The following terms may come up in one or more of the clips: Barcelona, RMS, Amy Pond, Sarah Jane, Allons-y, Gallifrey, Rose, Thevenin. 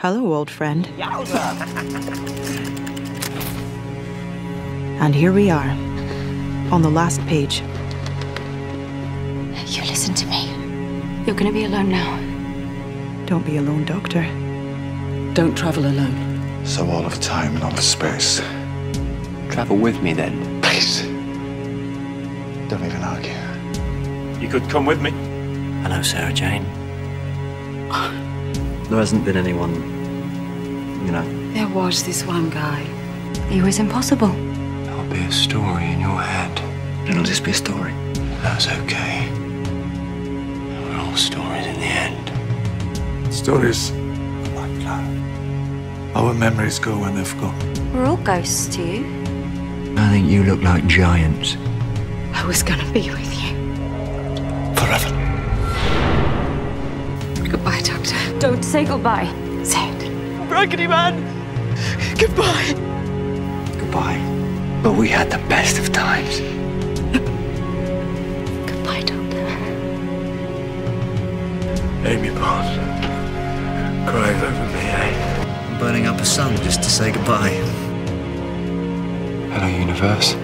Hello, old friend. And here we are, on the last page. You listen to me. You're gonna be alone now. Don't be alone, Doctor. Don't travel alone. So all of time and all of space. Travel with me, then. Please. Don't even argue. You could come with me. Hello, Sarah Jane. There hasn't been anyone, you know. There was this one guy. He was impossible. There'll be a story in your head. It'll just be a story. That's okay. We're all stories in the end. Stories. Like that. Our memories go when they've gone. We're all ghosts to you. I think you look like giants. I was gonna be with you. Forever. Goodbye, Doctor. Don't say goodbye. Say it. Raggedy Man! Goodbye! Goodbye. But we had the best of times. Goodbye, Doctor. Amy Pond. Crying over me, eh? I'm burning up a sun just to say goodbye. Hello, universe.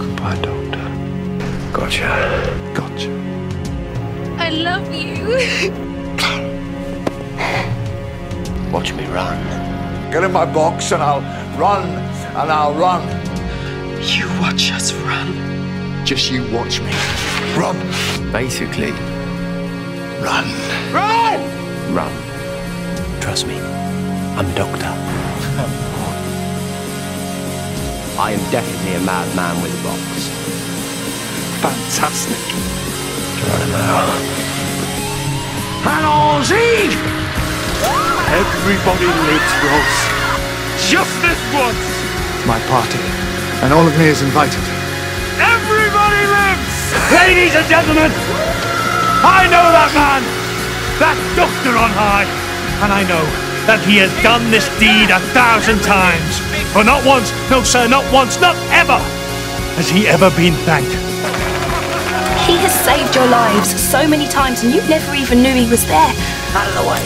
Goodbye, Doctor. Gotcha. Gotcha. I love you. Watch me run. Get in my box and I'll run, and I'll run. You watch us run. Just you watch me. Run. Basically, run. Run! Run. Trust me, I'm Doctor. I am definitely a madman with a box. Fantastic. Allons-y! Everybody lives, Rose. Just this once! It's my party, and all of me is invited. Everybody lives! Ladies and gentlemen, I know that man, that Doctor on high, and I know that he has done this deed 1,000 times. For not once, no sir, not once, not ever, has he ever been thanked. He has saved your lives so many times and you never even knew he was there. Out of the way.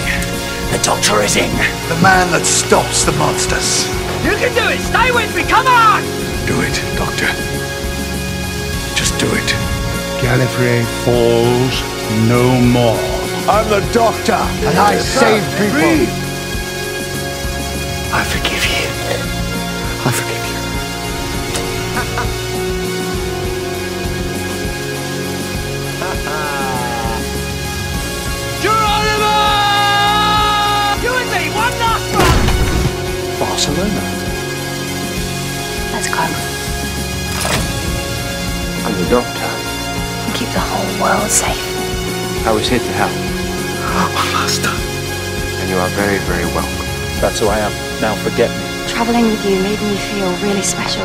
The Doctor is in. The man that stops the monsters. You can do it! Stay with me! Come on! Do it, Doctor. Just do it. Gallifrey falls no more. I'm the Doctor and I save people. I forgive you. I forgive you. Barcelona. Let's go. I'm the Doctor. And keep the whole world safe. I was here to help. My master. And you are very, very welcome. That's who I am. Now forget me. Travelling with you made me feel really special.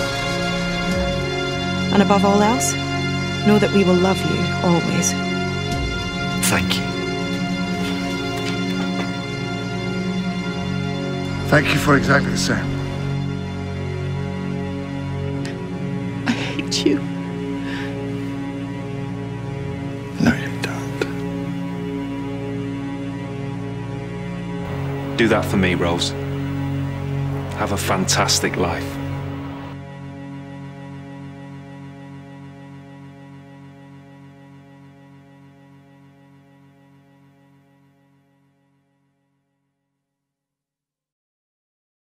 And above all else, know that we will love you always. Thank you. Thank you for exactly the same. I hate you. No, you don't. Do that for me, Rose. Have a fantastic life.